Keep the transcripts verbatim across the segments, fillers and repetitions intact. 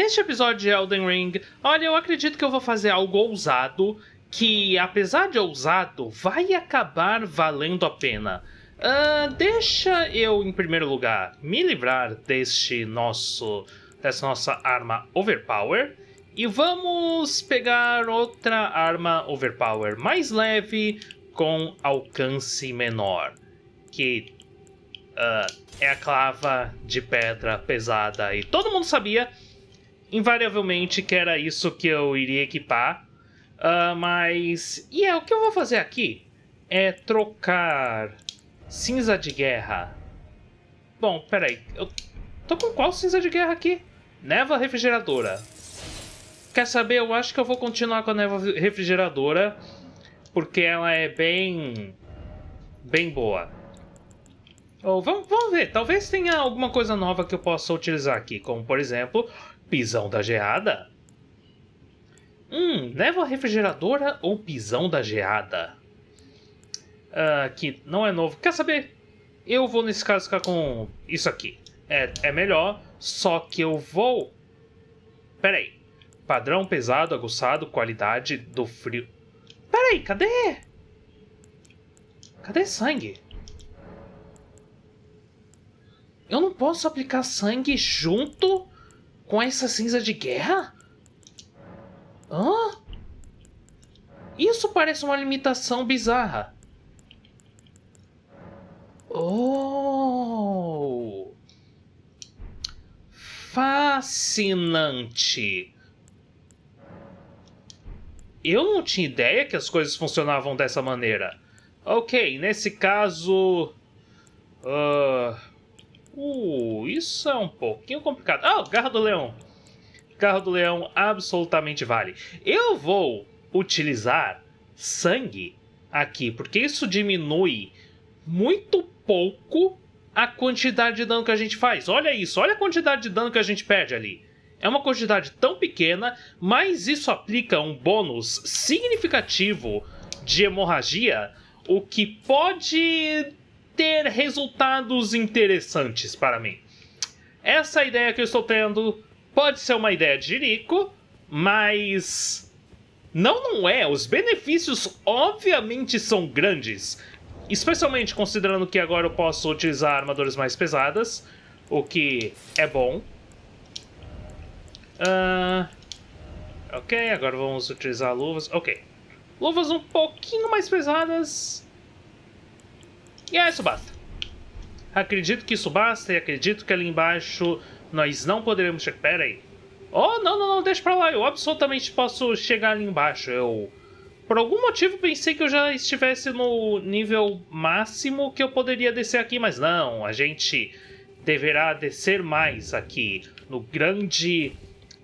Neste episódio de Elden Ring, olha, eu acredito que eu vou fazer algo ousado, que, apesar de ousado, vai acabar valendo a pena. Uh, deixa eu, em primeiro lugar, me livrar deste nosso, dessa nossa arma overpower. E vamos pegar outra arma overpower mais leve, com alcance menor. Que uh, é a clava de pedra pesada. E todo mundo sabia, invariavelmente, que era isso que eu iria equipar. Uh, mas... E yeah, é, o que eu vou fazer aqui é trocar... Cinza de guerra. Bom, peraí. Eu tô com qual cinza de guerra aqui? Neva refrigeradora. Quer saber? Eu acho que eu vou continuar com a neva refrigeradora. Porque ela é bem... Bem boa. Ou vamos, vamos ver. Talvez tenha alguma coisa nova que eu possa utilizar aqui. Como, por exemplo, pisão da geada. Hum, neva refrigeradora ou pisão da geada? Uh, que não é novo. Quer saber? Eu vou, nesse caso, ficar com isso aqui. É, é melhor, só que eu vou... Pera aí. Padrão pesado, aguçado, qualidade do frio... Pera aí, cadê? Cadê sangue? Eu não posso aplicar sangue junto com essa cinza de guerra? Hã? Isso parece uma limitação bizarra. Oh! Fascinante! Eu não tinha ideia que as coisas funcionavam dessa maneira. Ok, nesse caso... Uh, uh, isso é um pouquinho complicado. Ah, oh, garra do leão! Garra do leão absolutamente vale. Eu vou utilizar sangue aqui, porque isso diminui muito pouco a quantidade de dano que a gente faz. Olha isso, olha a quantidade de dano que a gente perde ali. É uma quantidade tão pequena, mas isso aplica um bônus significativo de hemorragia, o que pode ter resultados interessantes para mim. Essa ideia que eu estou tendo pode ser uma ideia de jirico, mas não, não é. Os benefícios obviamente são grandes. Especialmente considerando que agora eu posso utilizar armaduras mais pesadas, o que é bom. Uh, ok, agora vamos utilizar luvas. Ok. Luvas um pouquinho mais pesadas. E é, isso basta. Acredito que isso basta e acredito que ali embaixo nós não poderemos chegar... Pera aí. Oh, não, não, não, deixa pra lá. Eu absolutamente posso chegar ali embaixo. Eu... Por algum motivo pensei que eu já estivesse no nível máximo que eu poderia descer aqui, mas não, a gente deverá descer mais aqui, no grande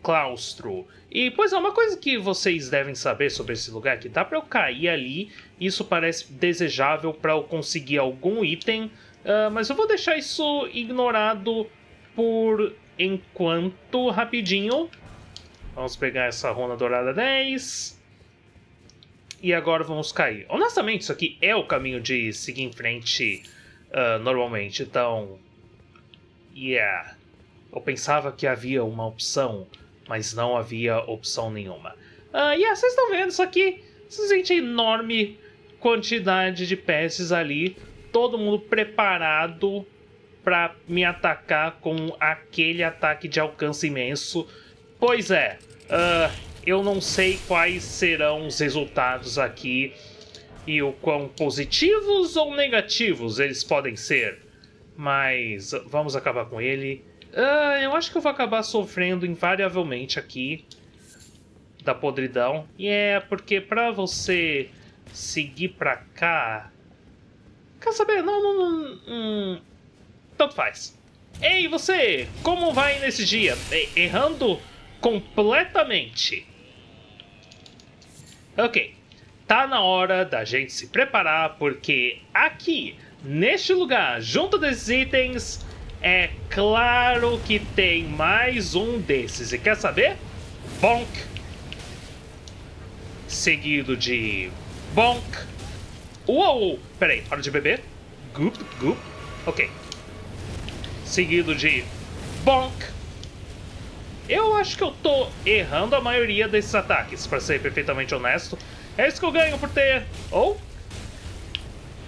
claustro. E, pois é, uma coisa que vocês devem saber sobre esse lugar, que dá pra eu cair ali, isso parece desejável pra eu conseguir algum item, uh, mas eu vou deixar isso ignorado por enquanto, rapidinho. Vamos pegar essa runa dourada dez... E agora vamos cair. Honestamente, isso aqui é o caminho de seguir em frente uh, normalmente. Então, yeah. Eu pensava que havia uma opção, mas não havia opção nenhuma. Uh, e yeah, vocês estão vendo isso aqui? Vocês veem a enorme quantidade de peças ali. Todo mundo preparado para me atacar com aquele ataque de alcance imenso. Pois é. Uh, Eu não sei quais serão os resultados aqui e o quão positivos ou negativos eles podem ser. Mas vamos acabar com ele. Uh, eu acho que eu vou acabar sofrendo invariavelmente aqui da podridão. E é porque pra você seguir pra cá... Quer saber? Não, não, não... Hum, tanto faz. Ei, você! Como vai nesse dia? Errando completamente. Ok, tá na hora da gente se preparar, porque aqui, neste lugar, junto desses itens, é claro que tem mais um desses. E quer saber? Bonk. Seguido de bonk. Uou, peraí, hora de beber. Gup, gup, ok. Seguido de bonk. Eu acho que eu tô errando a maioria desses ataques, pra ser perfeitamente honesto. É isso que eu ganho por ter... Ou...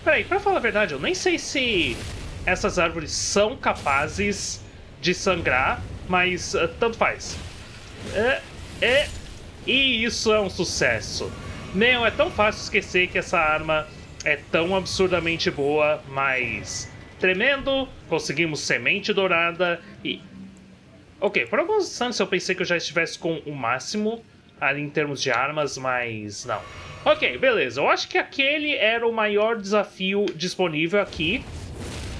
Peraí, pra falar a verdade, eu nem sei se essas árvores são capazes de sangrar, mas uh, tanto faz. É, é... E isso é um sucesso. Não, é tão fácil esquecer que essa arma é tão absurdamente boa, mas... Tremendo, conseguimos semente dourada e... Ok, por alguns instantes eu pensei que eu já estivesse com o máximo ali em termos de armas, mas não. Ok, beleza. Eu acho que aquele era o maior desafio disponível aqui.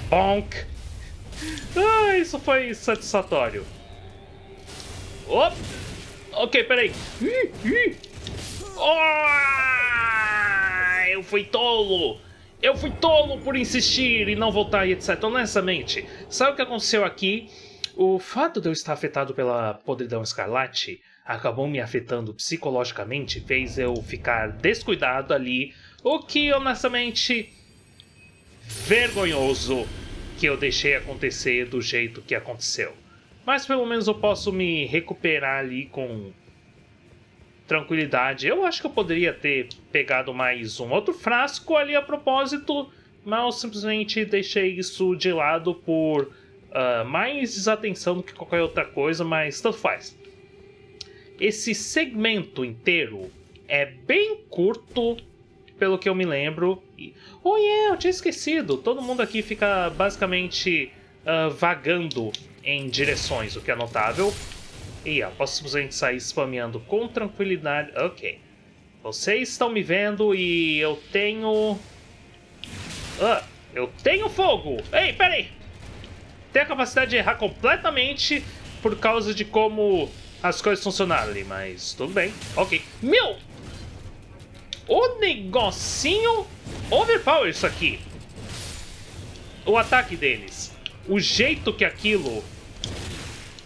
Bonk! Ah, isso foi satisfatório. Op! Ok, peraí. Hum, hum. Oh, eu fui tolo! Eu fui tolo por insistir e não voltar e etcétera. Honestamente, sabe o que aconteceu aqui? O fato de eu estar afetado pela podridão escarlate acabou me afetando psicologicamente, fez eu ficar descuidado ali, o que honestamente vergonhoso que eu deixei acontecer do jeito que aconteceu. Mas pelo menos eu posso me recuperar ali com tranquilidade. Eu acho que eu poderia ter pegado mais um outro frasco ali a propósito, mas eu simplesmente deixei isso de lado por... Uh, mais desatenção do que qualquer outra coisa, mas tanto faz. Esse segmento inteiro é bem curto, pelo que eu me lembro. E... Oh, yeah, eu tinha esquecido. Todo mundo aqui fica basicamente uh, vagando em direções, o que é notável. E eu posso simplesmente sair spameando com tranquilidade. Ok. Vocês estão me vendo e eu tenho... Ah, eu tenho fogo! Ei, peraí! Tem a capacidade de errar completamente por causa de como as coisas funcionaram ali, mas tudo bem. Ok. Meu! O negocinho overpower isso aqui. O ataque deles. O jeito que aquilo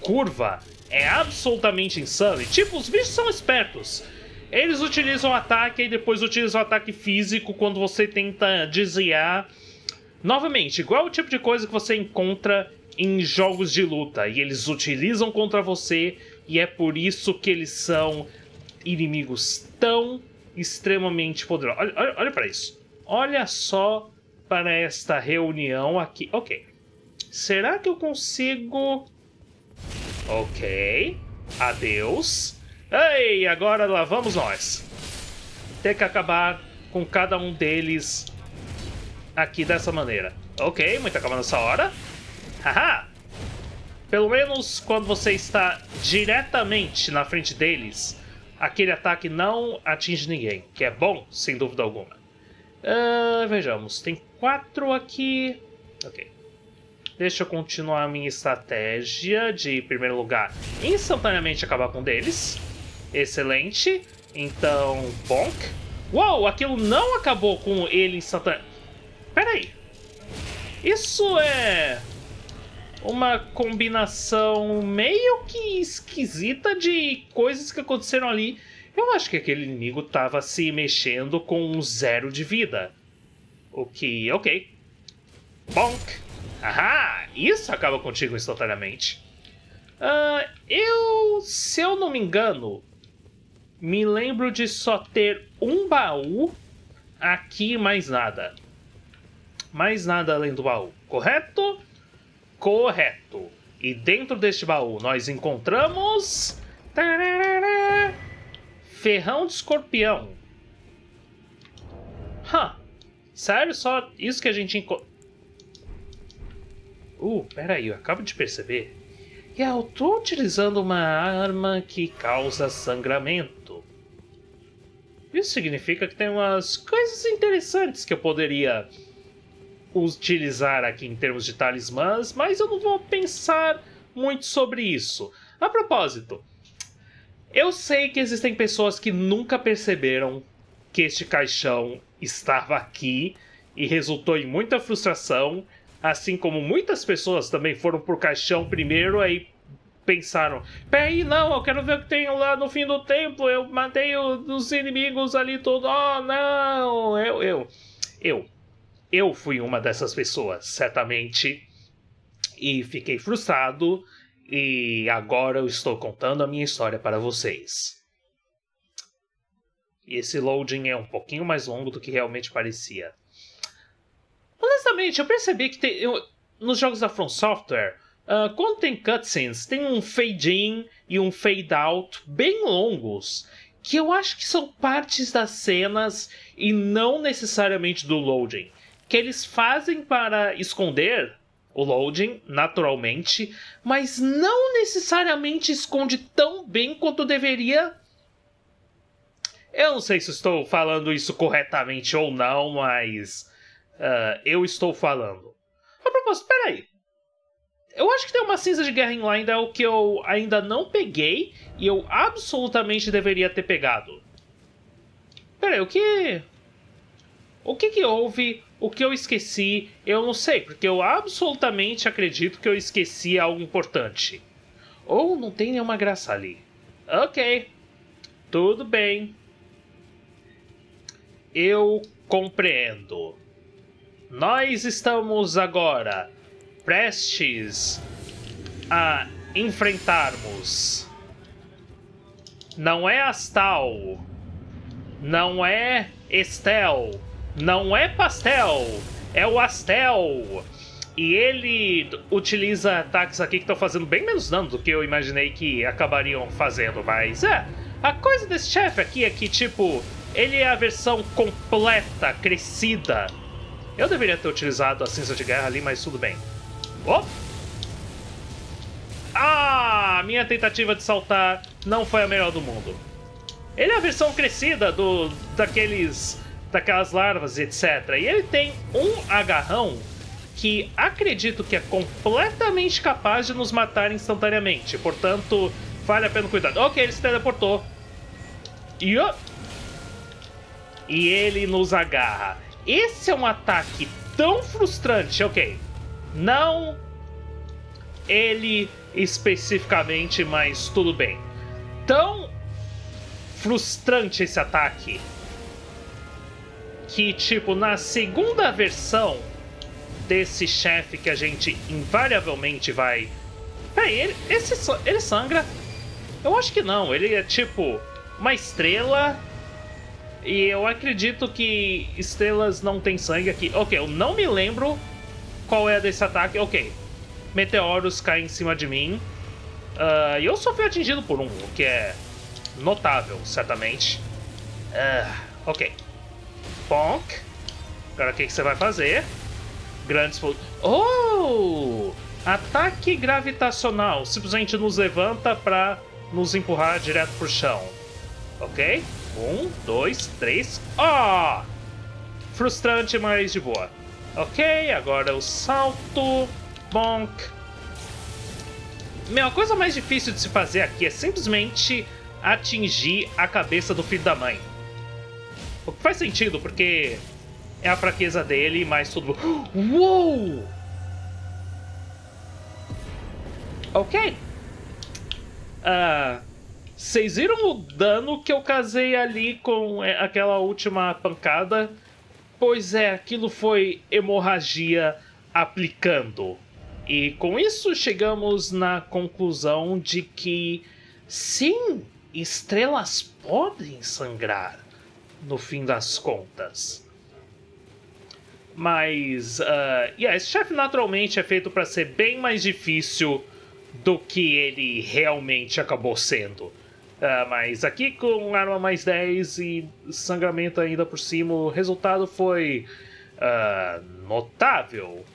curva é absolutamente insano. E, tipo, os bichos são espertos. Eles utilizam ataque e depois utilizam ataque físico quando você tenta desviar. Novamente, igual o tipo de coisa que você encontra em jogos de luta, e eles utilizam contra você, e é por isso que eles são inimigos tão extremamente poderosos. Olha, olha, olha para isso. Olha só para esta reunião aqui. Ok. Será que eu consigo... Ok. Adeus. Ei, agora lá vamos nós. Tem que acabar com cada um deles... Aqui dessa maneira. Ok, muito acabando essa hora. Haha! Pelo menos quando você está diretamente na frente deles, aquele ataque não atinge ninguém, que é bom, sem dúvida alguma. Uh, vejamos, tem quatro aqui. Ok. Deixa eu continuar a minha estratégia de, em primeiro lugar, instantaneamente acabar com um deles. Excelente. Então, bonk. Uou, aquilo não acabou com ele instantaneamente. Peraí, isso é uma combinação meio que esquisita de coisas que aconteceram ali. Eu acho que aquele inimigo tava se mexendo com um zero de vida. O que, ok. Bonk. Ahá, isso acaba contigo instantaneamente. Uh, eu, se eu não me engano, me lembro de só ter um baú aqui e mais nada. Mais nada além do baú, correto? Correto. E dentro deste baú nós encontramos... Tararara, ferrão de escorpião. Hã? Huh. Sério? Só isso que a gente encontra... Uh, peraí, eu acabo de perceber. Yeah, eu tô utilizando uma arma que causa sangramento. Isso significa que tem umas coisas interessantes que eu poderia... utilizar aqui em termos de talismãs, mas eu não vou pensar muito sobre isso. A propósito, eu sei que existem pessoas que nunca perceberam que este caixão estava aqui e resultou em muita frustração, assim como muitas pessoas também foram pro caixão primeiro aí pensaram, peraí, não, eu quero ver o que tem lá no fim do templo, eu matei os inimigos ali tudo, oh não, eu, eu, eu. Eu fui uma dessas pessoas, certamente, e fiquei frustrado E agora eu estou contando a minha história para vocês. E esse loading é um pouquinho mais longo do que realmente parecia. Honestamente, eu percebi que tem, eu, nos jogos da From Software, uh, quando tem cutscenes, tem um fade-in e um fade-out bem longos, que eu acho que são partes das cenas e não necessariamente do loading, que eles fazem para esconder o loading, naturalmente, mas não necessariamente esconde tão bem quanto deveria. Eu não sei se estou falando isso corretamente ou não, mas uh, eu estou falando. A propósito, peraí. Eu acho que tem uma cinza de guerra inline é o que eu ainda não peguei e eu absolutamente deveria ter pegado. Peraí, o que... O que que houve? O que eu esqueci? Eu não sei, porque eu absolutamente acredito que eu esqueci algo importante. Ou não tem nenhuma graça ali. Ok. Tudo bem. Eu compreendo. Nós estamos agora prestes a enfrentarmos. Não é Astel. Não é Estel. Não é Pastel, é o Astel. E ele utiliza ataques aqui que estão fazendo bem menos dano do que eu imaginei que acabariam fazendo. Mas é, a coisa desse chefe aqui é que, tipo, ele é a versão completa, crescida. Eu deveria ter utilizado a cinza de guerra ali, mas tudo bem. Oh! Ah, minha tentativa de saltar não foi a melhor do mundo. Ele é a versão crescida do, daqueles... daquelas larvas, etcétera. E ele tem um agarrão que acredito que é completamente capaz de nos matar instantaneamente. Portanto, vale a pena cuidar. Ok, ele se teleportou. E, oh, e ele nos agarra. Esse é um ataque tão frustrante. Ok, não ele especificamente, mas tudo bem. Tão frustrante esse ataque que, tipo, na segunda versão desse chefe que a gente invariavelmente vai... Peraí, ele, esse, ele sangra? Eu acho que não. Ele é, tipo, uma estrela. E eu acredito que estrelas não tem sangue aqui. Ok, eu não me lembro qual é desse ataque. Ok, meteoros caem em cima de mim. Uh, e eu só fui atingido por um, o que é notável, certamente. Uh, ok. Bonk. Agora o que, que você vai fazer? Grandes... Oh! Ataque gravitacional. Simplesmente nos levanta pra nos empurrar direto pro chão. Ok? Um, dois, três... Ó! Oh! Frustrante, mas de boa. Ok, agora eu salto. Bonk. Meu, a coisa mais difícil de se fazer aqui é simplesmente atingir a cabeça do filho da mãe. O que faz sentido, porque é a fraqueza dele, mas tudo... Uou! Ok. Uh, vocês viram o dano que eu casei ali com aquela última pancada? Pois é, aquilo foi hemorragia aplicando. E com isso chegamos na conclusão de que, sim, estrelas podem sangrar. No fim das contas. Mas, uh, yeah, esse chefe naturalmente é feito para ser bem mais difícil do que ele realmente acabou sendo. Uh, mas aqui com arma mais dez e sangramento ainda por cima, o resultado foi uh, notável.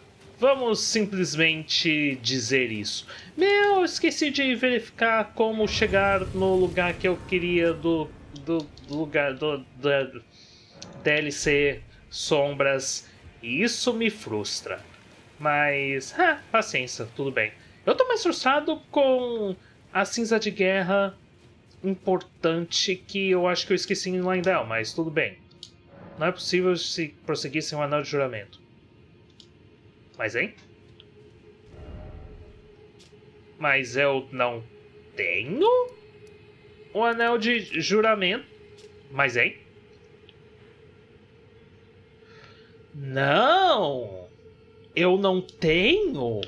Vamos simplesmente dizer isso. Meu, esqueci de verificar como chegar no lugar que eu queria do... do lugar do, do D L C Sombras, e isso me frustra, mas ah, paciência, tudo bem. Eu tô mais frustrado com a cinza de guerra importante que eu acho que eu esqueci em Oslindell, mas tudo bem. Não é possível se prosseguir sem um anel de juramento. Mas hein? Mas eu não tenho o anel de juramento. Mas, hein? Não! Eu não tenho!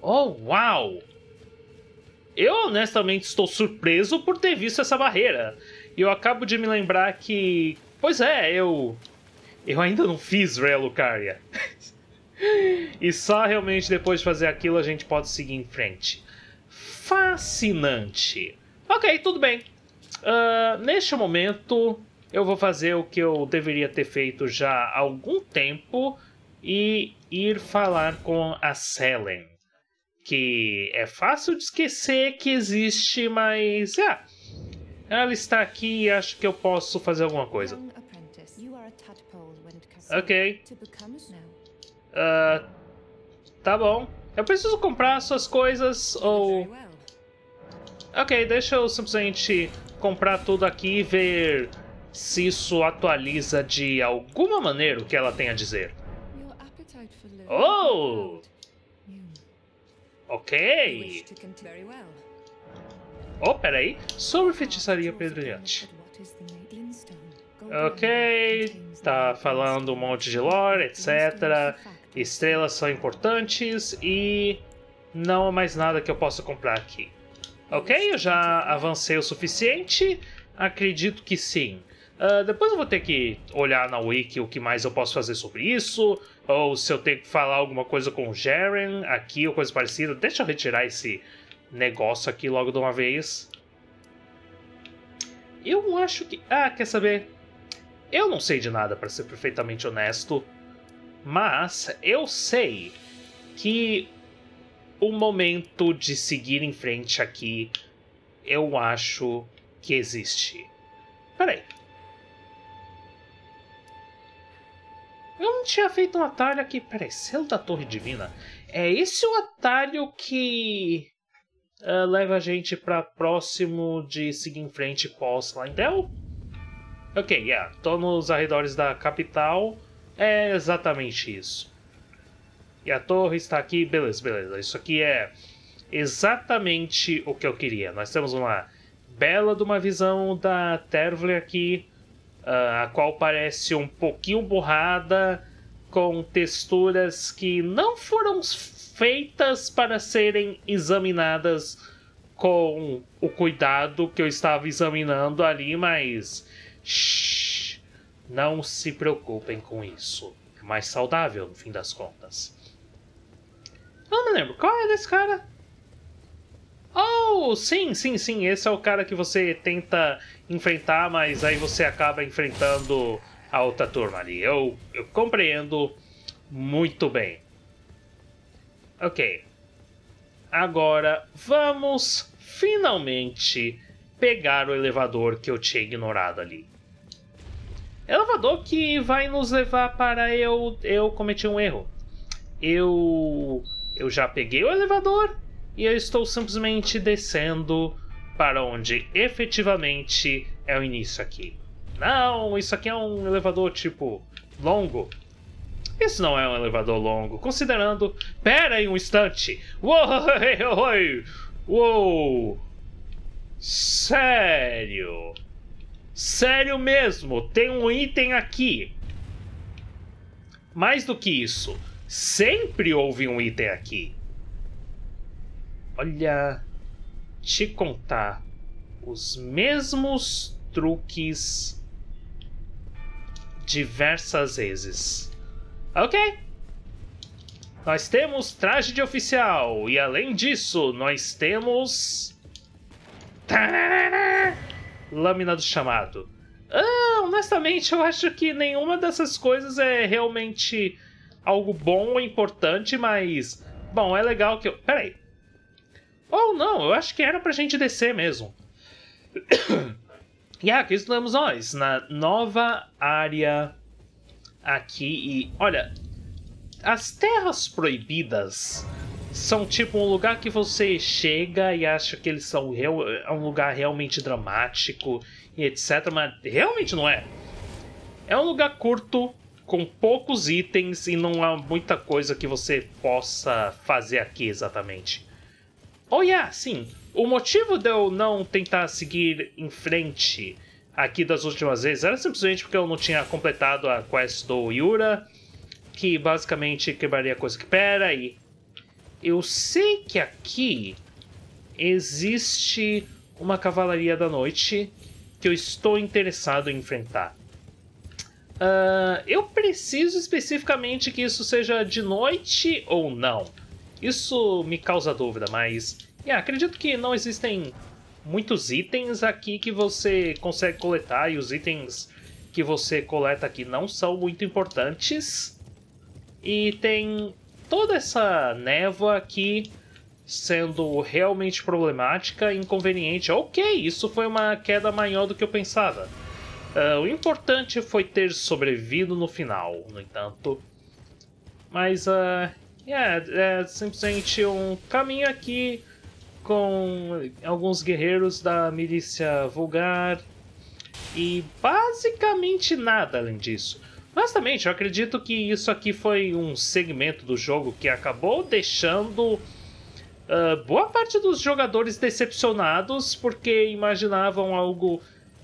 Oh, uau! Eu honestamente estou surpreso por ter visto essa barreira. E eu acabo de me lembrar que... Pois é, eu... Eu ainda não fiz Relucária. E só realmente depois de fazer aquilo a gente pode seguir em frente. Fascinante. Ok, tudo bem. Uh, neste momento eu vou fazer o que eu deveria ter feito já há algum tempo e ir falar com a Sellen. Que é fácil de esquecer que existe, mas... Ah, ela está aqui e acho que eu posso fazer alguma coisa. Ok. Uh, tá bom. Eu preciso comprar suas coisas ou... Ok, deixa eu simplesmente comprar tudo aqui e ver se isso atualiza de alguma maneira o que ela tem a dizer. Oh! Ok. Oh, peraí. Sobre feitiçaria pedrilhante. Ok. Tá falando um monte de lore, etcétera. Estrelas são importantes e não há mais nada que eu possa comprar aqui. Ok, eu já avancei o suficiente. Acredito que sim. Uh, depois eu vou ter que olhar na wiki o que mais eu posso fazer sobre isso. Ou se eu tenho que falar alguma coisa com o Jaren aqui ou coisa parecida. Deixa eu retirar esse negócio aqui logo de uma vez. Eu acho que... Ah, quer saber? Eu não sei de nada, para ser perfeitamente honesto. Mas eu sei que o momento de seguir em frente aqui eu acho que existe. Peraí. Eu não tinha feito um atalho aqui. Peraí, selo da Torre Divina. É esse o atalho que uh, leva a gente pra próximo de seguir em frente pós Oslindell? Ok, yeah. Tô nos arredores da capital. É exatamente isso. E a torre está aqui. Beleza, beleza. Isso aqui é exatamente o que eu queria. Nós temos uma bela de uma visão da Tervle aqui. Uh, a qual parece um pouquinho borrada, com texturas que não foram feitas para serem examinadas com o cuidado que eu estava examinando ali, mas... Shhh, não se preocupem com isso. É mais saudável, no fim das contas. Não me lembro, qual é desse cara? Oh, sim, sim, sim, esse é o cara que você tenta enfrentar, mas aí você acaba enfrentando a outra turma ali. Eu, eu compreendo muito bem. Ok. Agora vamos finalmente pegar o elevador que eu tinha ignorado ali. Elevador que vai nos levar para eu... Eu cometi um erro. Eu... Eu já peguei o elevador... E eu estou simplesmente descendo para onde efetivamente é o início aqui. Não, isso aqui é um elevador tipo longo. Isso não é um elevador longo, considerando... Pera aí um instante! Uou! Uou! Sério? Sério mesmo, tem um item aqui. Mais do que isso, sempre houve um item aqui. Olha, te contar os mesmos truques diversas vezes. Ok. Nós temos traje de oficial. E além disso, nós temos... Tarará! Lâmina do chamado. Ah, honestamente, eu acho que nenhuma dessas coisas é realmente algo bom ou importante, mas... Bom, é legal que eu... Peraí. Ou oh, não, eu acho que era pra gente descer mesmo. E aqui estamos nós, na nova área aqui. E olha, as terras proibidas são tipo um lugar que você chega e acha que eles são real, é um lugar realmente dramático e etcétera. Mas realmente não é. É um lugar curto, com poucos itens e não há muita coisa que você possa fazer aqui exatamente. Oh, yeah, sim. O motivo de eu não tentar seguir em frente aqui das últimas vezes era simplesmente porque eu não tinha completado a quest do Yura, que basicamente quebraria a coisa que pera. E eu sei que aqui existe uma cavalaria da noite que eu estou interessado em enfrentar. Uh, eu preciso especificamente que isso seja de noite ou não. Isso me causa dúvida, mas yeah, acredito que não existem muitos itens aqui que você consegue coletar, e os itens que você coleta aqui não são muito importantes. E tem toda essa névoa aqui sendo realmente problemática e inconveniente. Ok, isso foi uma queda maior do que eu pensava. Uh, o importante foi ter sobrevivido no final, no entanto. Mas uh, yeah, é simplesmente um caminho aqui com alguns guerreiros da milícia vulgar. E basicamente nada além disso. Honestamente, eu acredito que isso aqui foi um segmento do jogo que acabou deixando uh, boa parte dos jogadores decepcionados, porque imaginavam algo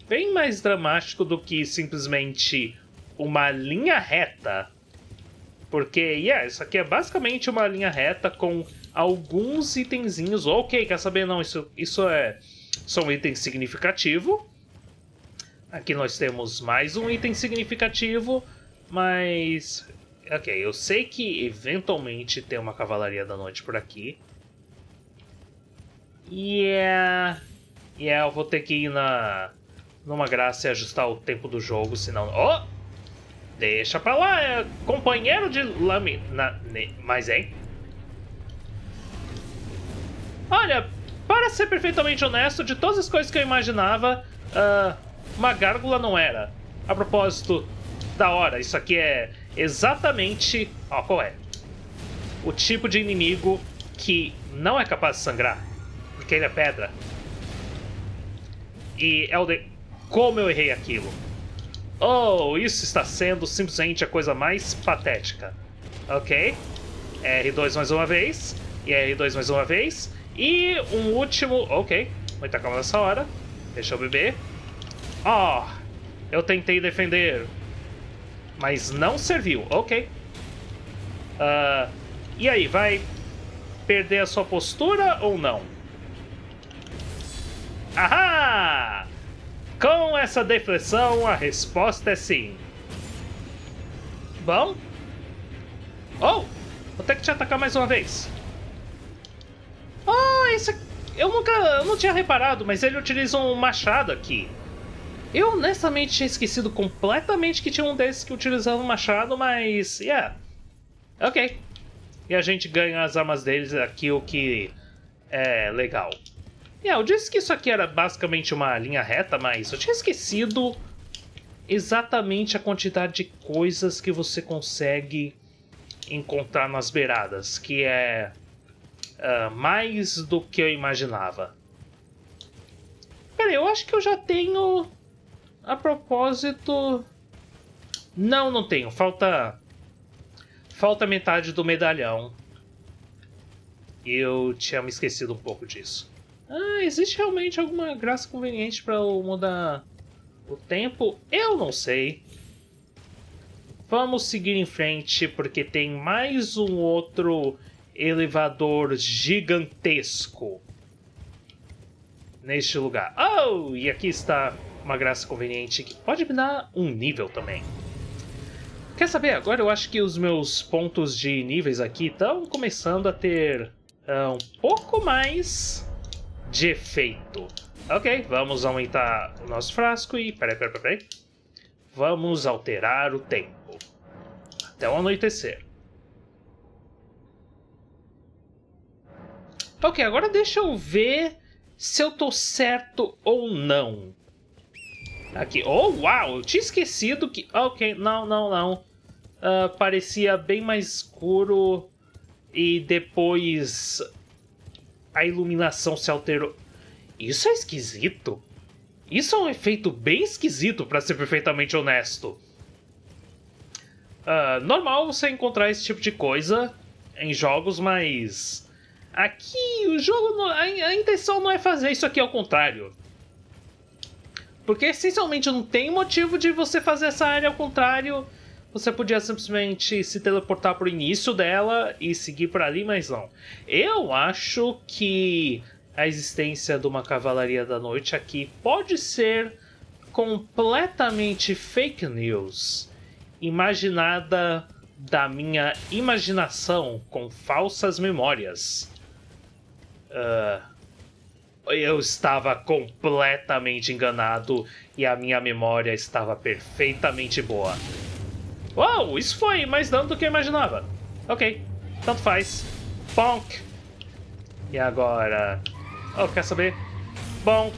bem mais dramático do que simplesmente uma linha reta. Porque, yeah, isso aqui é basicamente uma linha reta com alguns itenzinhos. Ok, quer saber? Não, isso, isso é só um item significativo. Aqui nós temos mais um item significativo, mas... ok, eu sei que eventualmente tem uma cavalaria da noite por aqui. E yeah. yeah, eu vou ter que ir na... numa graça e ajustar o tempo do jogo, senão... Oh! Deixa pra lá, é companheiro de lâmina... Mas, hein? Olha, para ser perfeitamente honesto, de todas as coisas que eu imaginava, uh, uma gárgula não era. A propósito, da hora, isso aqui é exatamente... Ó, qual é? O tipo de inimigo que não é capaz de sangrar, porque ele é pedra. E Elden... Como eu errei aquilo. Oh, isso está sendo simplesmente a coisa mais patética. Ok. R dois mais uma vez. E R dois mais uma vez. E um último... Ok. Muita calma nessa hora. Deixa eu beber. Oh, eu tentei defender. Mas não serviu. Ok. Uh, e aí, vai perder a sua postura ou não? Ahá! Com essa deflexão, a resposta é sim. Bom. Oh! Vou ter que te atacar mais uma vez. Oh, esse... Eu nunca... Eu não tinha reparado, mas ele utiliza um machado aqui. Eu, honestamente, tinha esquecido completamente que tinha um desses que utilizava um machado, mas... Yeah. Ok. E a gente ganha as armas deles aqui, o que é legal. Yeah, eu disse que isso aqui era basicamente uma linha reta, mas eu tinha esquecido exatamente a quantidade de coisas que você consegue encontrar nas beiradas, que é uh, mais do que eu imaginava. Peraí, eu acho que eu já tenho... A propósito... Não, não tenho. Falta... Falta metade do medalhão. Eu tinha me esquecido um pouco disso. Ah, existe realmente alguma graça conveniente para eu mudar o tempo? Eu não sei. Vamos seguir em frente, porque tem mais um outro elevador gigantesco neste lugar. Oh, e aqui está uma graça conveniente que pode me dar um nível também. Quer saber? Agora eu acho que os meus pontos de níveis aqui estão começando a ter uh, um pouco mais... de efeito. Ok, vamos aumentar o nosso frasco e... Peraí, peraí, peraí. Vamos alterar o tempo. Até o anoitecer. Ok, agora deixa eu ver se eu tô certo ou não. Aqui. Oh, uau! Eu tinha esquecido que... Ok, não, não, não. Uh, parecia bem mais escuro e depois... A iluminação se alterou. Isso é esquisito. Isso é um efeito bem esquisito, para ser perfeitamente honesto. Uh, normal você encontrar esse tipo de coisa em jogos, mas... Aqui o jogo... Não... A intenção não é fazer isso aqui ao contrário. Porque essencialmente não tem motivo de você fazer essa área ao contrário. Você podia simplesmente se teleportar para o início dela e seguir por ali, mas não. Eu acho que a existência de uma Cavalaria da Noite aqui pode ser completamente fake news, imaginada da minha imaginação com falsas memórias. Uh, eu estava completamente enganado e a minha memória estava perfeitamente boa. Uau, isso foi mais dano do que eu imaginava. Ok, tanto faz. Bonk! E agora... Oh, quer saber? Bonk!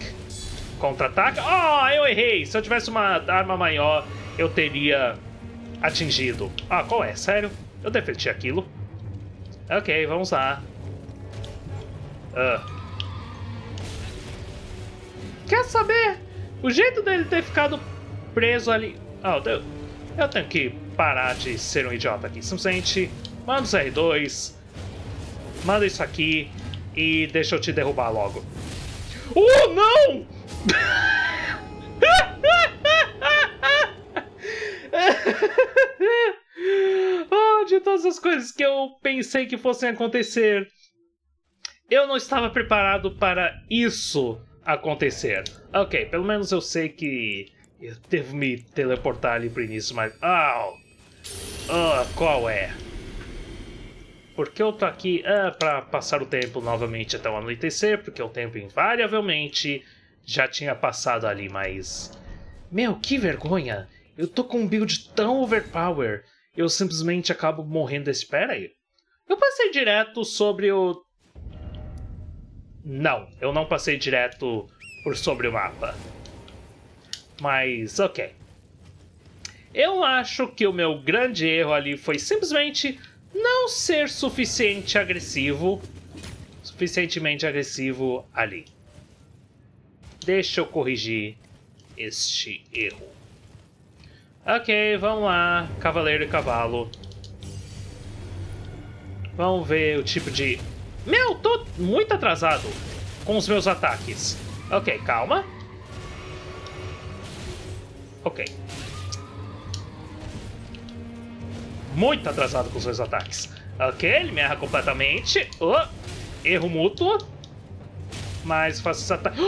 Contra-ataque. Oh, eu errei! Se eu tivesse uma arma maior, eu teria... atingido. Ah, qual é? Sério? Eu defendi aquilo. Ok, vamos lá. Uh. Quer saber? O jeito dele ter ficado preso ali... Oh, Deus. Eu tenho que parar de ser um idiota aqui. Simplesmente manda os R dois. Manda isso aqui. E deixa eu te derrubar logo. Oh, não! Oh, de todas as coisas que eu pensei que fossem acontecer, eu não estava preparado para isso acontecer. Ok, pelo menos eu sei que eu devo me teleportar ali para o início, mas... Oh. Oh, qual é? Por que eu tô aqui? Ah, para passar o tempo novamente até o anoitecer, porque o tempo invariavelmente já tinha passado ali, mas... Meu, que vergonha! Eu tô com um build tão overpower, eu simplesmente acabo morrendo. Espera aí. Eu passei direto sobre o... Não, eu não passei direto por sobre o mapa. Mas, ok. Eu acho que o meu grande erro ali foi simplesmente não ser suficiente agressivo. Suficientemente agressivo ali. Deixa eu corrigir este erro. Ok, vamos lá, cavaleiro e cavalo. Vamos ver o tipo de... Meu, tô muito atrasado com os meus ataques. Ok, calma. Ok. Muito atrasado com os meus ataques. Ok, ele me erra completamente. Oh, erro mútuo. Mas faço os ataques...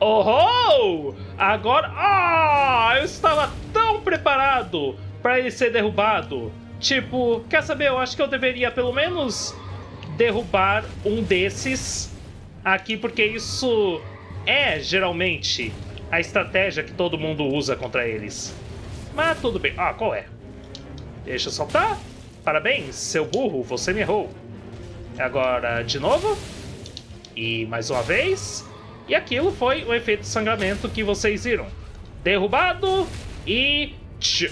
Oh! Agora... Ah! Oh, eu estava tão preparado para ele ser derrubado. Tipo, quer saber? Eu acho que eu deveria pelo menos derrubar um desses aqui, porque isso é geralmente a estratégia que todo mundo usa contra eles. Mas tudo bem. Ah, qual é? Deixa eu soltar. Parabéns, seu burro, você me errou. Agora, de novo. E mais uma vez... E aquilo foi o efeito de sangramento que vocês viram. Derrubado e... Tchim.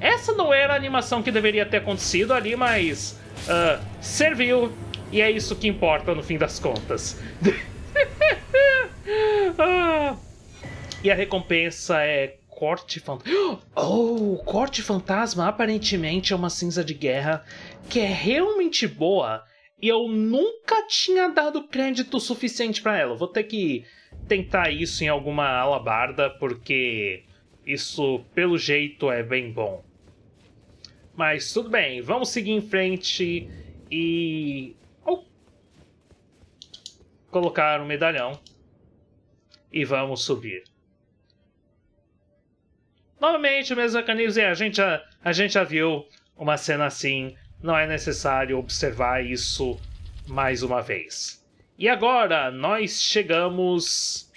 Essa não era a animação que deveria ter acontecido ali, mas... Uh, serviu. E é isso que importa no fim das contas. Ah. E a recompensa é... Corte fantasma. Oh, corte fantasma aparentemente é uma cinza de guerra que é realmente boa. E eu nunca tinha dado crédito suficiente pra ela. Vou ter que tentar isso em alguma alabarda, porque isso, pelo jeito, é bem bom. Mas tudo bem, vamos seguir em frente e... Oh. Colocar um medalhão. E vamos subir. Novamente, o mesmo mecanismo. A gente já, a gente já viu uma cena assim... Não é necessário observar isso mais uma vez. E agora nós chegamos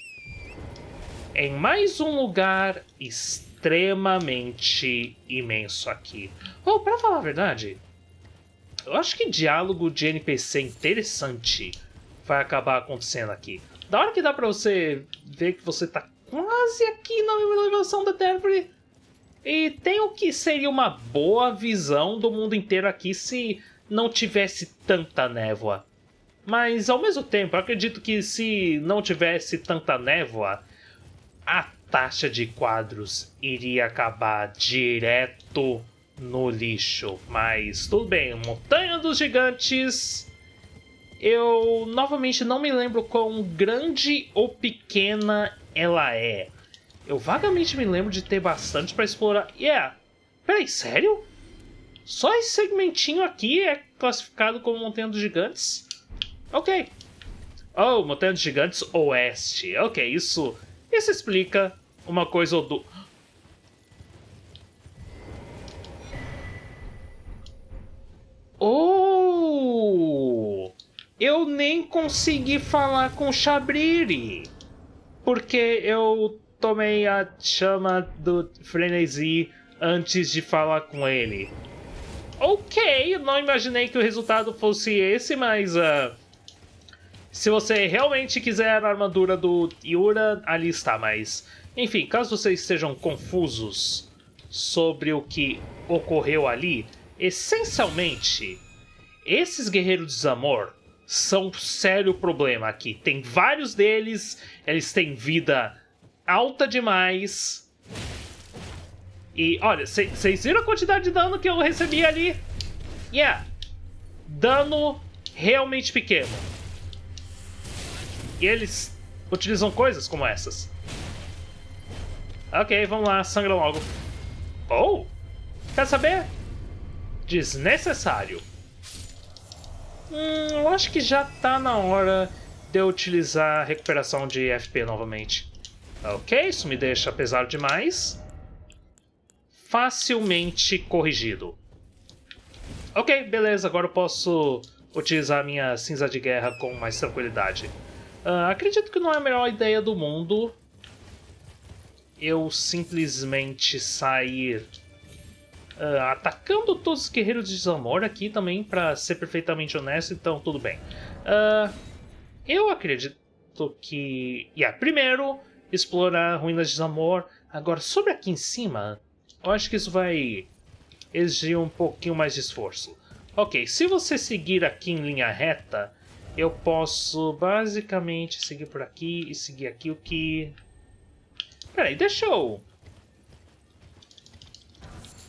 em mais um lugar extremamente imenso aqui. Oh, pra falar a verdade, eu acho que diálogo de N P C interessante vai acabar acontecendo aqui. Da hora que dá pra você ver que você tá quase aqui na elevação da Tervle. E tem o que seria uma boa visão do mundo inteiro aqui se não tivesse tanta névoa. Mas, ao mesmo tempo, eu acredito que se não tivesse tanta névoa, a taxa de quadros iria acabar direto no lixo. Mas, tudo bem, Montanha dos Gigantes... Eu, novamente, não me lembro quão grande ou pequena ela é. Eu vagamente me lembro de ter bastante pra explorar... Yeah! Peraí, sério? Só esse segmentinho aqui é classificado como Montanha dos Gigantes? Ok. Oh, Montanha dos Gigantes Oeste. Ok, isso, isso explica uma coisa ou do... Oh! Eu nem consegui falar com o Xabriri, porque eu tomei a chama do frenesi antes de falar com ele. Ok, não imaginei que o resultado fosse esse, mas... Uh, se você realmente quiser a armadura do Yura, ali está, mas... Enfim, caso vocês estejam confusos sobre o que ocorreu ali, essencialmente, esses guerreiros de Zamor são um sério problema aqui. Tem vários deles, eles têm vida alta demais. E olha, vocês viram a quantidade de dano que eu recebi ali? Yeah, dano realmente pequeno. E eles utilizam coisas como essas. Ok, vamos lá, sangram logo. Oh, quer saber? Desnecessário. Hum, eu acho que já tá na hora de eu utilizar a recuperação de F P novamente. Ok, isso me deixa pesado demais. Facilmente corrigido. Ok, beleza, agora eu posso utilizar minha cinza de guerra com mais tranquilidade. Uh, acredito que não é a melhor ideia do mundo eu simplesmente sair... Uh, atacando todos os guerreiros de Zamor aqui também, pra ser perfeitamente honesto, então tudo bem. Uh, eu acredito que... Yeah, primeiro, explorar ruínas de Zamor. Agora, sobre aqui em cima, eu acho que isso vai exigir um pouquinho mais de esforço. Ok, se você seguir aqui em linha reta, eu posso basicamente seguir por aqui e seguir aqui o que... Peraí, deixa eu...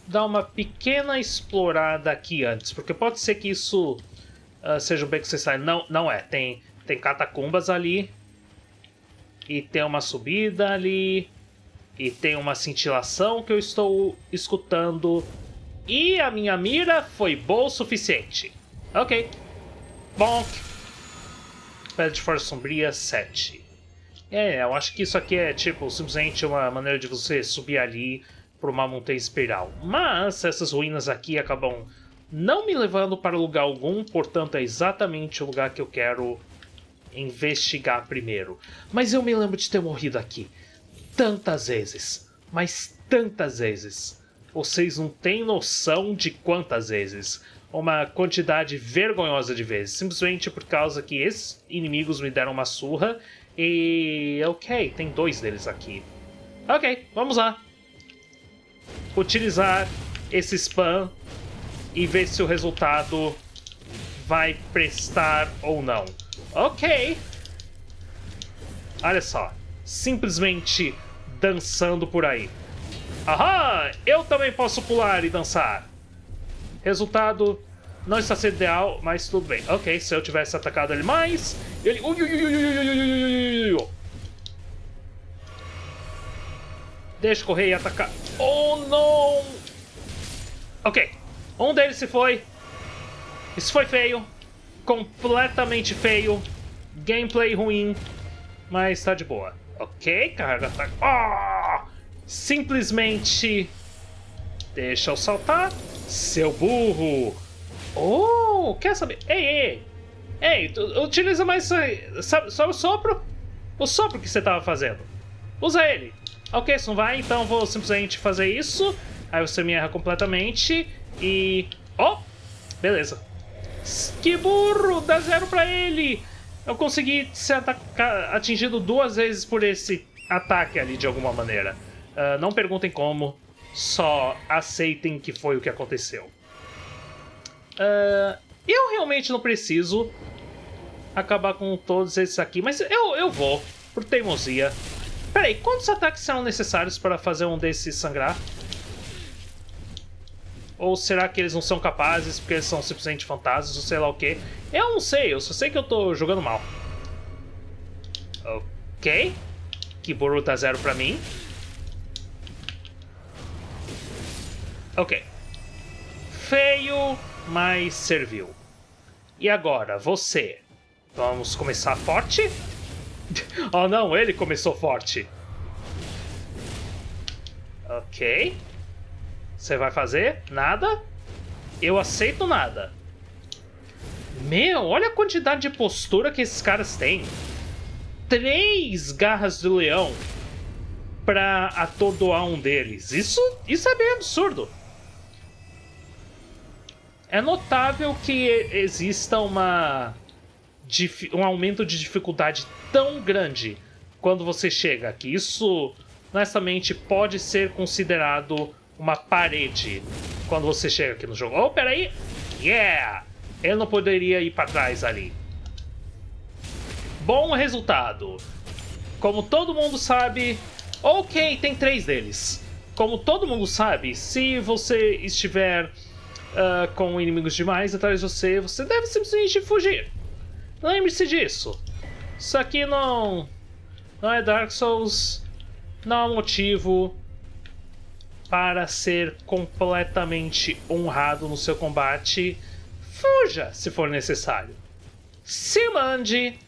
dar uma pequena explorada aqui antes, porque pode ser que isso uh, seja um beco sem saída. Não, não é. Tem, tem catacumbas ali, e tem uma subida ali, e tem uma cintilação que eu estou escutando, e a minha mira foi boa o suficiente. Ok. Bonk. Pedra de Força Sombria sete. É, eu acho que isso aqui é tipo simplesmente uma maneira de você subir ali por uma montanha espiral, mas essas ruínas aqui acabam não me levando para lugar algum, portanto é exatamente o lugar que eu quero investigar primeiro. Mas eu me lembro de ter morrido aqui tantas vezes, mas tantas vezes. Vocês não têm noção de quantas vezes. Uma quantidade vergonhosa de vezes, simplesmente por causa que esses inimigos me deram uma surra e... ok, tem dois deles aqui. Ok, vamos lá. Utilizar esse spam e ver se o resultado vai prestar ou não. Ok. Olha só. Simplesmente dançando por aí. Aham! Eu também posso pular e dançar. Resultado não está sendo ideal, mas tudo bem. Ok, se eu tivesse atacado ele mais... ele... Deixa eu correr e atacar. Oh, não! Ok. Um deles se foi. Isso foi feio. Completamente feio. Gameplay ruim. Mas tá de boa. Ok, carga ataque. Oh! Simplesmente... deixa eu saltar. Seu burro. Oh, quer saber? Ei, ei. Ei, utiliza mais... Sabe, só o sopro. O sopro que você tava fazendo. Usa ele. Ok, isso não vai, então vou simplesmente fazer isso. Aí você me erra completamente. E... oh! Beleza. Que burro! Dá zero pra ele! Eu consegui ser ataca... atingido duas vezes por esse ataque ali, de alguma maneira. Uh, não perguntem como. Só aceitem que foi o que aconteceu. Uh, eu realmente não preciso acabar com todos esses aqui. Mas eu, eu vou, por teimosia. Peraí, quantos ataques serão necessários para fazer um desses sangrar? Ou será que eles não são capazes porque eles são simplesmente fantasmas ou sei lá o que? Eu não sei, eu só sei que eu tô jogando mal. Ok. Que burro tá zero pra mim. Ok. Feio, mas serviu. E agora, você. Vamos começar forte. Oh não, ele começou forte. Ok. Você vai fazer? Nada. Eu aceito nada. Meu, olha a quantidade de postura que esses caras têm. Três garras do leão pra atordoar um deles. Isso, isso é bem absurdo. É notável que exista uma, um aumento de dificuldade tão grande quando você chega, que isso, honestamente, pode ser considerado uma parede quando você chega aqui no jogo. Oh, peraí! Yeah! Ele não poderia ir para trás ali. Bom resultado. Como todo mundo sabe... Ok, tem três deles. Como todo mundo sabe, se você estiver... Uh, com inimigos demais atrás de você, você deve simplesmente fugir. Lembre-se disso. Isso aqui não... Não é Dark Souls. Não há motivo para ser completamente honrado no seu combate. Fuja, se for necessário. Se mande,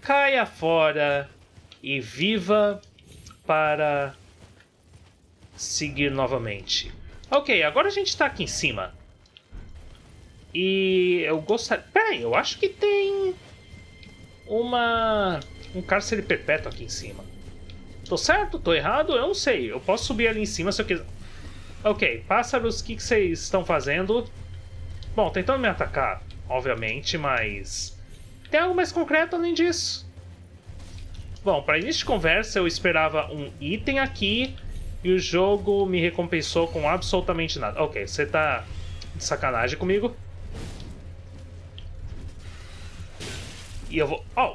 caia fora e viva para seguir novamente. Ok, agora a gente tá aqui em cima. E eu gostaria... Peraí, eu acho que tem uma... um cárcere perpétuo aqui em cima. Tô certo? Tô errado? Eu não sei. Eu posso subir ali em cima se eu quiser. Ok, pássaros, o que, que vocês estão fazendo? Bom, tentando me atacar, obviamente, mas... Tem algo mais concreto além disso? Bom, pra início de conversa eu esperava um item aqui e o jogo me recompensou com absolutamente nada. Ok, você tá de sacanagem comigo? E eu vou... Oh!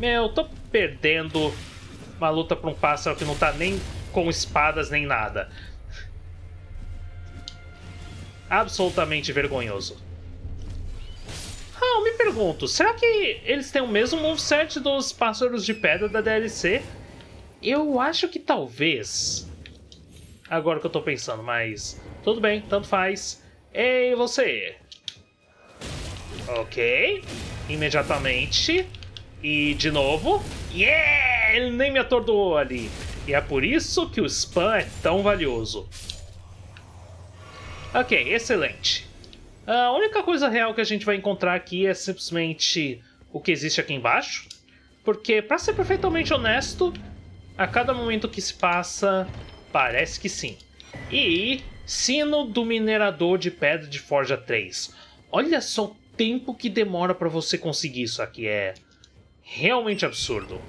Meu, eu tô perdendo uma luta pra um pássaro que não tá nem com espadas nem nada. Absolutamente vergonhoso. Ah, eu me pergunto, será que eles têm o mesmo moveset dos pássaros de pedra da D L C? Eu acho que talvez. Agora que eu tô pensando, mas... Tudo bem, tanto faz. Ei, você! Ok. Imediatamente. E de novo. Yeah! Ele nem me atordoou ali. E é por isso que o spam é tão valioso. Ok, excelente. A única coisa real que a gente vai encontrar aqui é simplesmente o que existe aqui embaixo. Porque, pra ser perfeitamente honesto, a cada momento que se passa, parece que sim. E sino do minerador de pedra de Forja três. Olha só o tempo que demora pra você conseguir isso aqui. É realmente absurdo.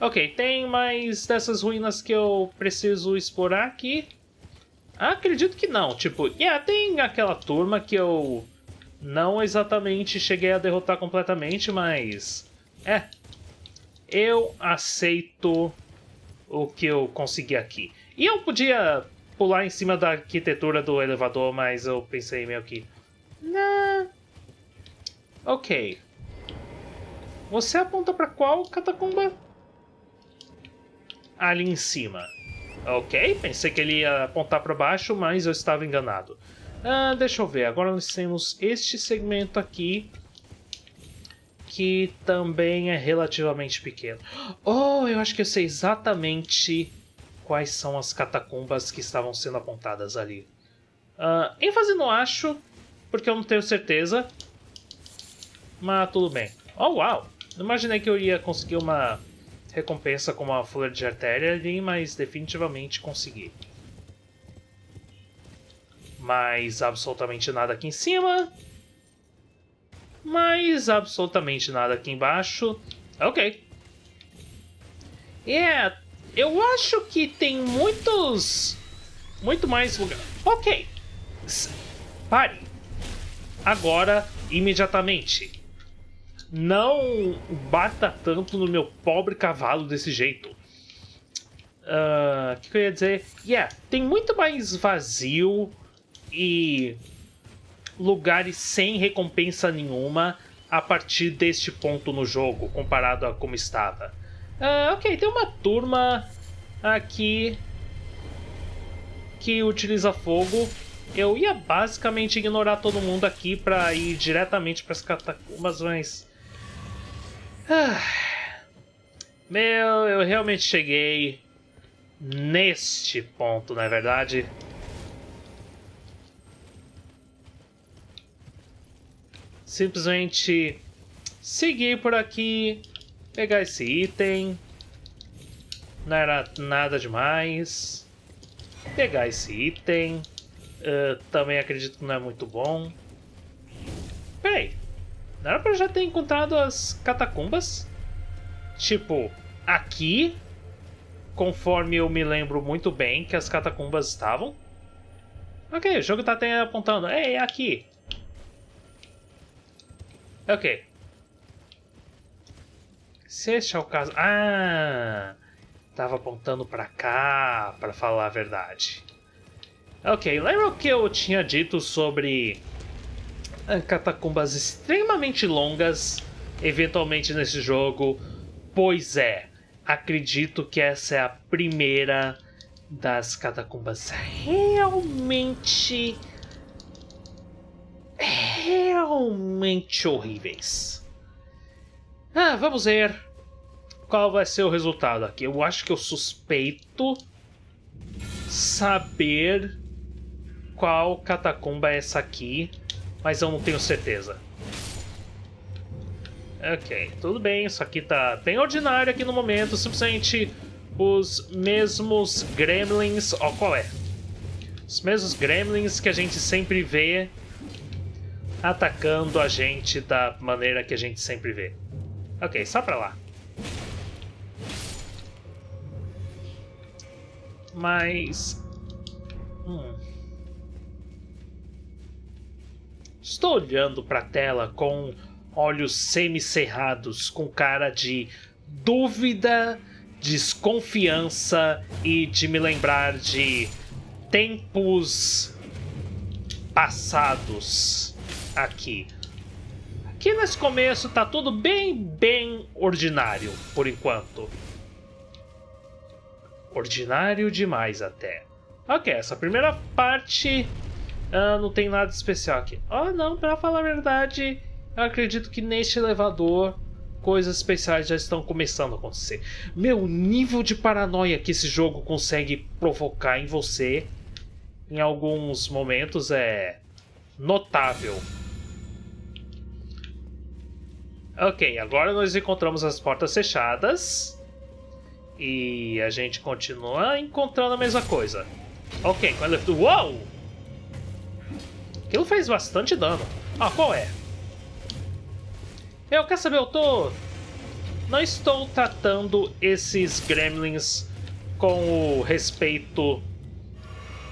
Ok, tem mais dessas ruínas que eu preciso explorar aqui. Acredito que não, tipo, yeah, tem aquela turma que eu não exatamente cheguei a derrotar completamente, mas é, eu aceito o que eu consegui aqui. E eu podia pular em cima da arquitetura do elevador, mas eu pensei meio que, nah. Ok, você aponta pra qual catacumba? Ali em cima. Ok, pensei que ele ia apontar para baixo, mas eu estava enganado. Ah, deixa eu ver, agora nós temos este segmento aqui, que também é relativamente pequeno. Oh, eu acho que eu sei exatamente quais são as catacumbas que estavam sendo apontadas ali. Ah, ênfase não acho, porque eu não tenho certeza, mas tudo bem. Oh, uau! Não imaginei que eu ia conseguir uma... recompensa com uma flor de artéria ali, mas definitivamente consegui. Mais absolutamente nada aqui em cima. Mais absolutamente nada aqui embaixo. Ok. É, yeah, eu acho que tem muitos... Muito mais lugar. Ok. Pare. Agora, imediatamente. Não bata tanto no meu pobre cavalo desse jeito. O uh, que, que eu ia dizer? Yeah, tem muito mais vazio e lugares sem recompensa nenhuma a partir deste ponto no jogo, comparado a como estava. Uh, ok, tem uma turma aqui que utiliza fogo. Eu ia basicamente ignorar todo mundo aqui pra ir diretamente pras catacumbas, mas... Ah, meu, eu realmente cheguei neste ponto, não é verdade? Simplesmente seguir por aqui, pegar esse item, não era nada demais, pegar esse item, uh, também acredito que não é muito bom. Peraí, não era pra eu já ter encontrado as catacumbas? Tipo, aqui, conforme eu me lembro muito bem que as catacumbas estavam. Ok, o jogo tá até apontando, ei, é aqui. Ok. Se este é o caso... Ah! Tava apontando pra cá, pra falar a verdade. Ok, lembra o que eu tinha dito sobre catacumbas extremamente longas, eventualmente nesse jogo? Pois é, acredito que essa é a primeira das catacumbas realmente... realmente horríveis. Ah, vamos ver qual vai ser o resultado aqui. Eu acho que eu suspeito saber qual catacumba é essa aqui, mas eu não tenho certeza. Ok, tudo bem, isso aqui tá bem ordinário aqui no momento, simplesmente os mesmos gremlins, ó, qual é? Os mesmos gremlins que a gente sempre vê atacando a gente da maneira que a gente sempre vê. Ok, só pra lá. Mas... Hum. Estou olhando pra tela com olhos semicerrados, com cara de dúvida, desconfiança e de me lembrar de tempos passados. Aqui. Aqui nesse começo tá tudo bem, bem ordinário, por enquanto. Ordinário demais até. Ok, essa primeira parte uh, não tem nada especial aqui. Oh não, pra falar a verdade, eu acredito que neste elevador coisas especiais já estão começando a acontecer. Meu, nível de paranoia que esse jogo consegue provocar em você em alguns momentos é notável. Ok, agora nós encontramos as portas fechadas e a gente continua encontrando a mesma coisa. Ok, quando eu... Uou! Aquilo fez bastante dano. Ah, qual é? Eu, quer saber, eu tô... Não estou tratando esses gremlins com o respeito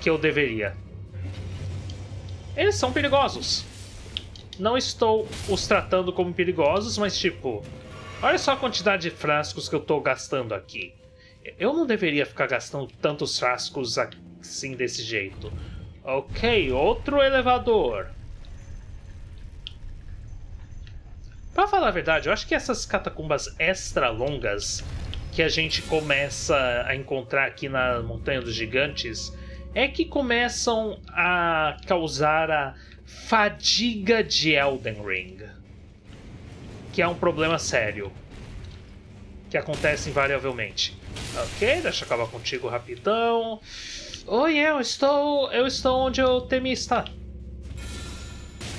que eu deveria. Eles são perigosos. Não estou os tratando como perigosos, mas tipo... Olha só a quantidade de frascos que eu tô gastando aqui. Eu não deveria ficar gastando tantos frascos assim desse jeito. Ok, outro elevador. Pra falar a verdade, eu acho que essas catacumbas extra longas que a gente começa a encontrar aqui na Montanha dos Gigantes é que começam a causar a fadiga de Elden Ring, que é um problema sério, que acontece invariavelmente. Ok, deixa eu acabar contigo rapidão. Oh yeah, eu estou, eu estou onde eu temia estar.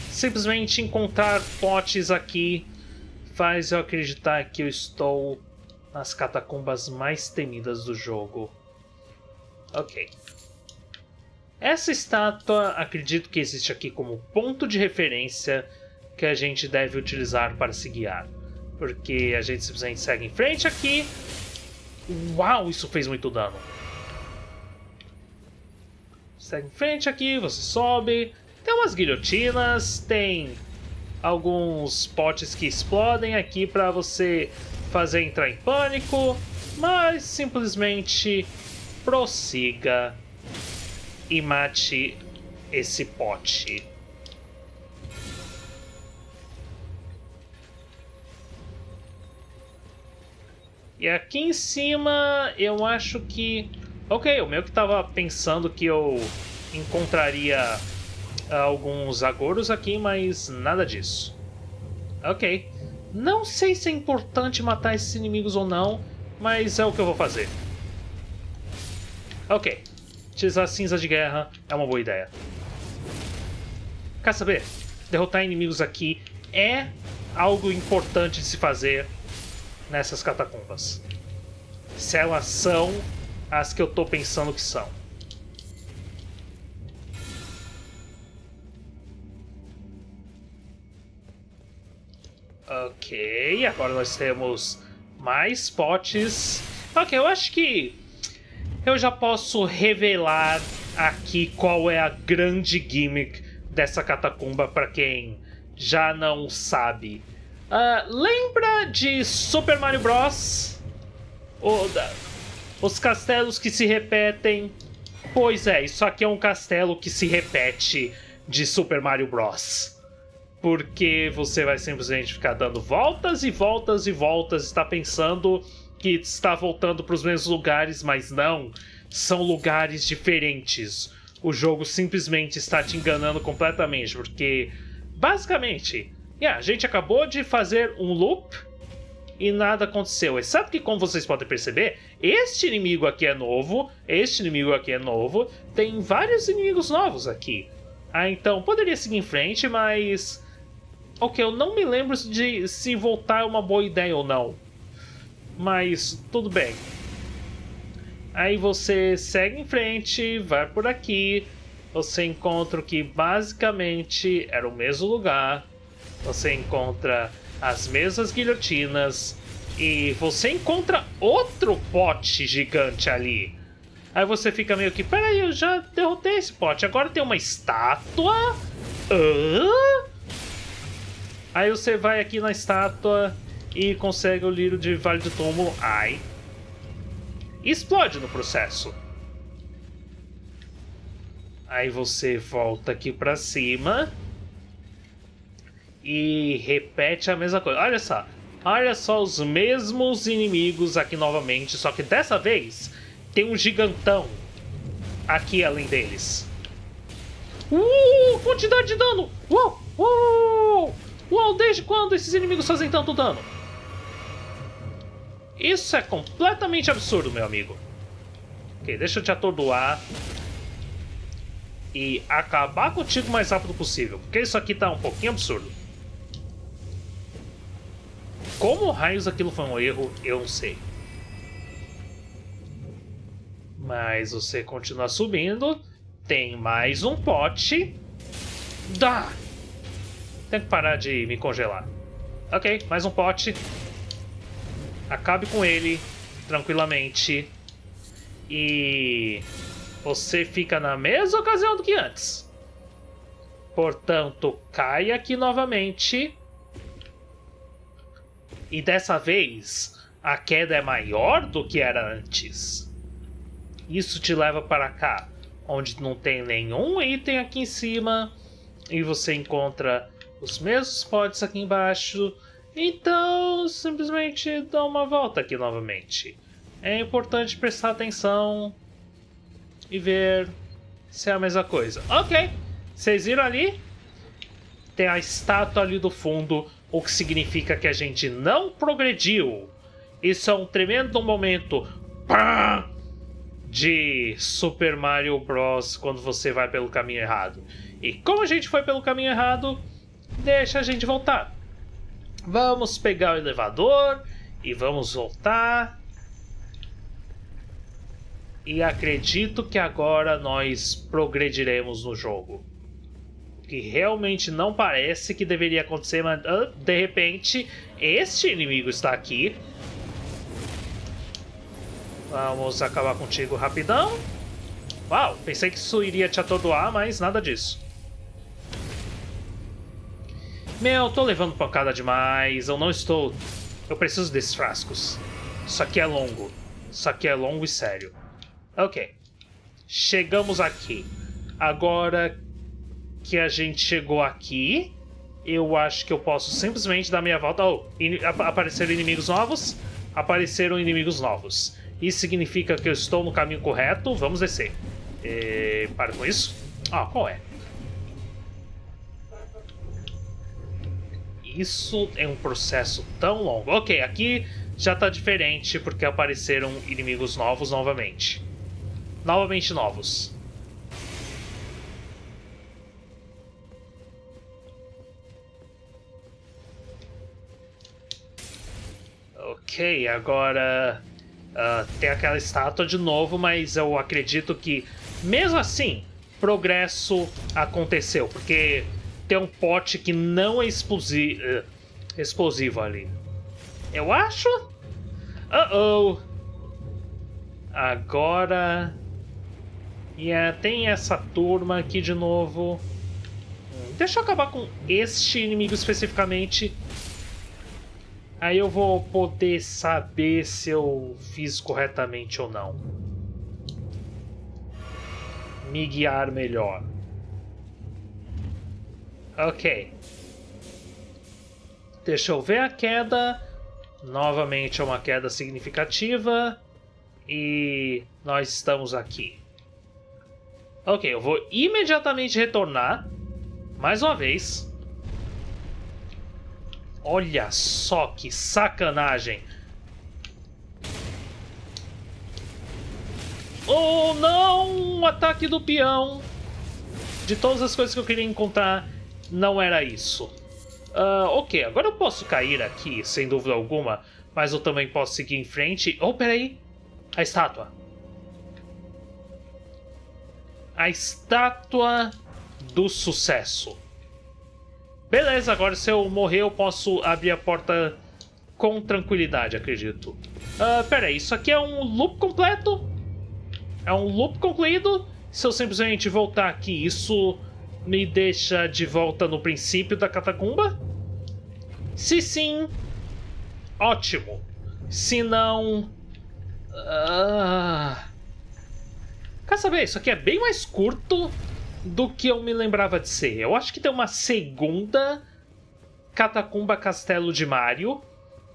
Simplesmente encontrar potes aqui faz eu acreditar que eu estou nas catacumbas mais temidas do jogo. Ok. Essa estátua, acredito que existe aqui como ponto de referência que a gente deve utilizar para se guiar. Porque a gente simplesmente segue em frente aqui. Uau, isso fez muito dano. Segue em frente aqui, você sobe. Tem umas guilhotinas, tem alguns potes que explodem aqui para você fazer entrar em pânico. Mas simplesmente prossiga e mate esse pote. E aqui em cima eu acho que... Ok, o meu que tava pensando que eu encontraria alguns agouros aqui, mas nada disso. Ok. Não sei se é importante matar esses inimigos ou não, mas é o que eu vou fazer. Ok. Utilizar cinza de guerra é uma boa ideia. Quer saber? Derrotar inimigos aqui é algo importante de se fazer nessas catacumbas. Se elas são as que eu tô pensando que são. Ok, agora nós temos mais potes. Ok, eu acho que eu já posso revelar aqui qual é a grande gimmick dessa catacumba para quem já não sabe. Uh, lembra de Super Mario Bros? O, da, os castelos que se repetem? Pois é, isso aqui é um castelo que se repete de Super Mario Bros. Porque você vai simplesmente ficar dando voltas e voltas e voltas, está pensando que está voltando para os mesmos lugares, mas não, são lugares diferentes. O jogo simplesmente está te enganando completamente, porque basicamente, yeah, a gente acabou de fazer um loop e nada aconteceu. Exceto que, como vocês podem perceber, este inimigo aqui é novo, este inimigo aqui é novo, tem vários inimigos novos aqui. Ah, então poderia seguir em frente, mas... Ok, eu não me lembro de se voltar é uma boa ideia ou não. Mas tudo bem. Aí você segue em frente, vai por aqui. Você encontra o que basicamente era o mesmo lugar. Você encontra as mesmas guilhotinas. E você encontra outro pote gigante ali. Aí você fica meio que... Peraí, eu já derrotei esse pote. Agora tem uma estátua? Hã? Aí você vai aqui na estátua e consegue o Liro de Vale do Tumul. Ai. Explode no processo. Aí você volta aqui pra cima. E repete a mesma coisa. Olha só. Olha só os mesmos inimigos aqui novamente. Só que dessa vez... Tem um gigantão aqui além deles. Uh, quantidade de dano! Uou, uou, uou, desde quando esses inimigos fazem tanto dano? Isso é completamente absurdo, meu amigo. Ok, deixa eu te atordoar. E acabar contigo o mais rápido possível. Porque isso aqui tá um pouquinho absurdo. Como raios aquilo foi um erro, eu não sei. Mas você continua subindo. Tem mais um pote. Dá! Tem que parar de me congelar. Ok, mais um pote. Acabe com ele tranquilamente. E você fica na mesma ocasião do que antes. Portanto, cai aqui novamente. E dessa vez, a queda é maior do que era antes. Isso te leva para cá, onde não tem nenhum item aqui em cima. E você encontra os mesmos potes aqui embaixo. Então, simplesmente dá uma volta aqui novamente. É importante prestar atenção e ver se é a mesma coisa. Ok, vocês viram ali? Tem a estátua ali do fundo, o que significa que a gente não progrediu. Isso é um tremendo momento. Pá! De Super Mario Bros. Quando você vai pelo caminho errado. E como a gente foi pelo caminho errado, deixa a gente voltar. Vamos pegar o elevador e vamos voltar. E acredito que agora nós progrediremos no jogo. O que realmente não parece que deveria acontecer, mas de repente este inimigo está aqui. Vamos acabar contigo rapidão. Uau, pensei que isso iria te atordoar, mas nada disso. Meu, tô levando pancada demais. Eu não estou... Eu preciso desses frascos. Isso aqui é longo. Isso aqui é longo e sério. Ok. Chegamos aqui. Agora que a gente chegou aqui, eu acho que eu posso simplesmente dar minha volta. Oh, in... apareceram inimigos novos. Apareceram inimigos novos. Isso significa que eu estou no caminho correto. Vamos descer. E... Para com isso. Ah, qual é? Isso é um processo tão longo. Ok, aqui já tá diferente porque apareceram inimigos novos novamente. Novamente novos. Ok, agora uh, tem aquela estátua de novo, mas eu acredito que, mesmo assim, progresso aconteceu, porque tem um pote que não é explosivo, uh, explosivo ali. Eu acho? Uh-oh! Agora... E yeah, tem essa turma aqui de novo. Deixa eu acabar com este inimigo especificamente. Aí eu vou poder saber se eu fiz corretamente ou não. Me guiar melhor. Ok. Deixa eu ver a queda. Novamente é uma queda significativa. E nós estamos aqui. Ok, eu vou imediatamente retornar. Mais uma vez. Olha só que sacanagem. Oh, não! Um ataque do peão. De todas as coisas que eu queria encontrar, não era isso. Uh, ok, agora eu posso cair aqui, sem dúvida alguma. Mas eu também posso seguir em frente. Oh, peraí. A estátua. A estátua do sucesso. Beleza, agora se eu morrer eu posso abrir a porta com tranquilidade, acredito. Uh, pera aí, isso aqui é um loop completo? É um loop concluído? Se eu simplesmente voltar aqui, isso me deixa de volta no princípio da catacumba? Se sim, ótimo. Se não... Uh... Quer saber, isso aqui é bem mais curto do que eu me lembrava de ser. Eu acho que tem uma segunda Catacumba Castelo de Mario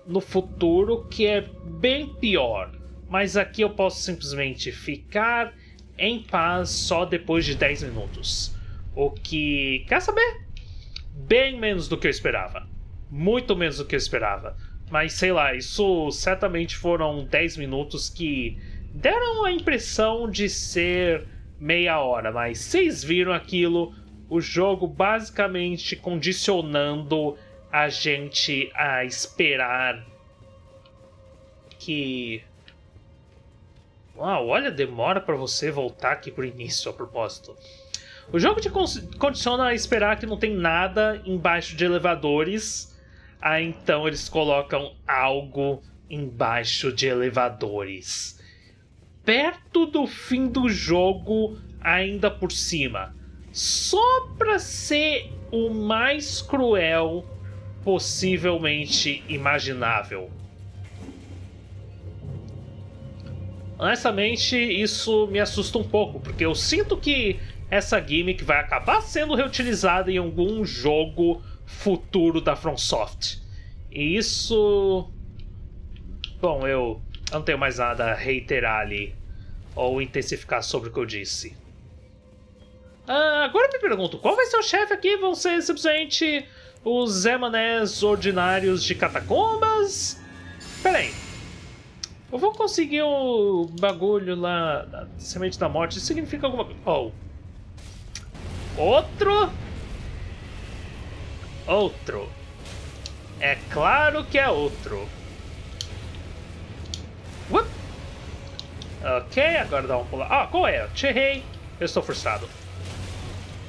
no futuro que é bem pior. Mas aqui eu posso simplesmente ficar em paz só depois de dez minutos. O que... Quer saber? Bem menos do que eu esperava. Muito menos do que eu esperava. Mas sei lá, isso certamente foram dez minutos que deram a impressão de ser... meia hora, mas vocês viram aquilo, o jogo basicamente condicionando a gente a esperar que... Uau, olha, demora pra você voltar aqui pro início, a propósito. O jogo te condiciona a esperar que não tem nada embaixo de elevadores, aí então eles colocam algo embaixo de elevadores. Perto do fim do jogo, ainda por cima. Só pra ser o mais cruel possivelmente imaginável. Honestamente, isso me assusta um pouco, porque eu sinto que essa gimmick vai acabar sendo reutilizada em algum jogo futuro da FromSoft. E isso... Bom, eu... Eu não tenho mais nada a reiterar ali ou intensificar sobre o que eu disse. Ah, agora eu me pergunto, qual vai ser o chefe aqui? Vão ser simplesmente os Zé Manés ordinários de catacumbas? Pera aí. Eu vou conseguir o bagulho lá da semente da morte. Isso significa alguma coisa? Oh. Outro? Outro. É claro que é outro. What? Ok, agora dá um pular. Ah, qual é? Eu te errei. Eu estou frustrado.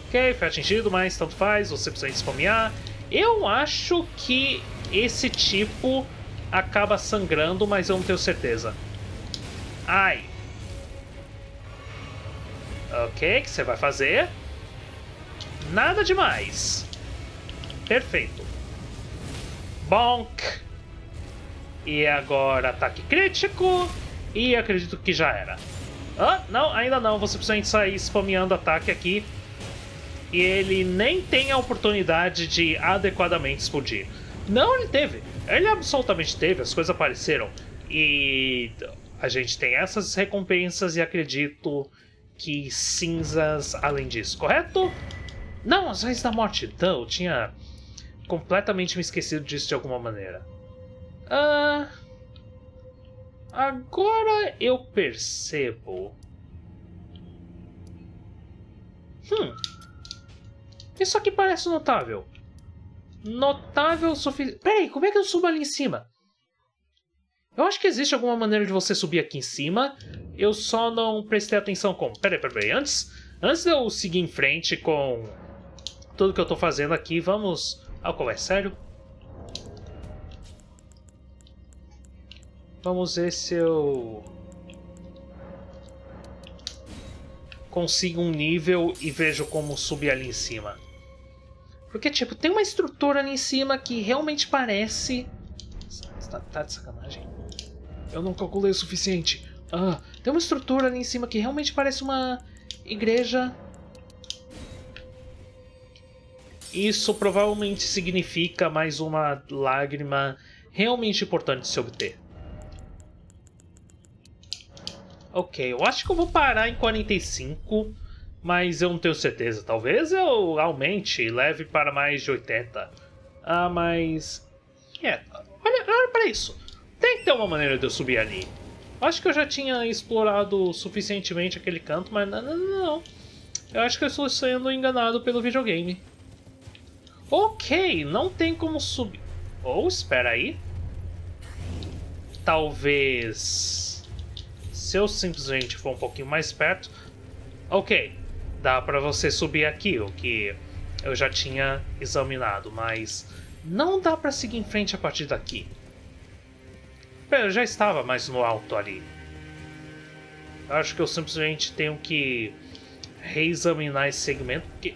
Ok, foi atingido, mas tanto faz. Você precisa spamear. Eu acho que esse tipo acaba sangrando, mas eu não tenho certeza. Ai. Ok, o que você vai fazer? Nada demais. Perfeito. Bonk. E agora ataque crítico. E acredito que já era. Ah, não, ainda não. Você precisa sair spameando ataque aqui. E ele nem tem a oportunidade de adequadamente explodir. Não, ele teve. Ele absolutamente teve. As coisas apareceram. E a gente tem essas recompensas. E acredito que cinzas além disso, correto? Não, as raízes da morte, então, eu tinha completamente me esquecido disso de alguma maneira. Ah, agora eu percebo. Hum, isso aqui parece notável. Notável o suficiente. Peraí, como é que eu subo ali em cima? Eu acho que existe alguma maneira de você subir aqui em cima. Eu só não prestei atenção com... Peraí, peraí, peraí. Antes, antes de eu seguir em frente com tudo que eu tô fazendo aqui, vamos... Ah, qual é? Sério? Vamos ver se eu... consigo um nível e vejo como subir ali em cima. Porque, tipo, tem uma estrutura ali em cima que realmente parece... Tá, tá de sacanagem. Eu não calculei o suficiente. Ah, tem uma estrutura ali em cima que realmente parece uma igreja. Isso provavelmente significa mais uma lágrima realmente importante de se obter. Ok, eu acho que eu vou parar em quarenta e cinco, mas eu não tenho certeza. Talvez eu aumente e leve para mais de oitenta. Ah, mas... É, olha, olha para isso. Tem que ter uma maneira de eu subir ali. Acho que eu já tinha explorado suficientemente aquele canto, mas não, não, não. Eu acho que eu estou sendo enganado pelo videogame. Ok, não tem como subir. Ou, oh, espera aí. Talvez... se eu simplesmente for um pouquinho mais perto... Ok, dá pra você subir aqui, o que eu já tinha examinado, mas... não dá pra seguir em frente a partir daqui. Eu já estava mais no alto ali. Eu acho que eu simplesmente tenho que reexaminar esse segmento, porque...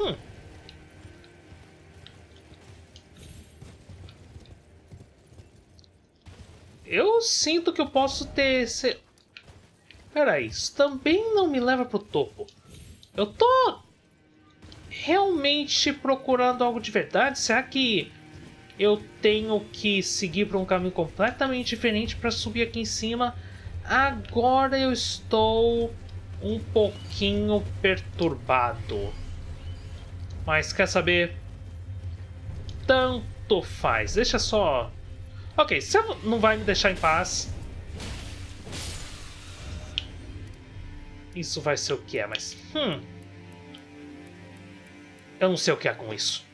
Hum. Eu sinto que eu posso ter... Se... Peraí, isso também não me leva pro topo. Eu tô realmente procurando algo de verdade? Será que... eu tenho que seguir por um caminho completamente diferente para subir aqui em cima. Agora eu estou um pouquinho perturbado. Mas quer saber? Tanto faz. Deixa só... Ok, você não vai me deixar em paz. Isso vai ser o que é, mas... Hum. Eu não sei o que é com isso.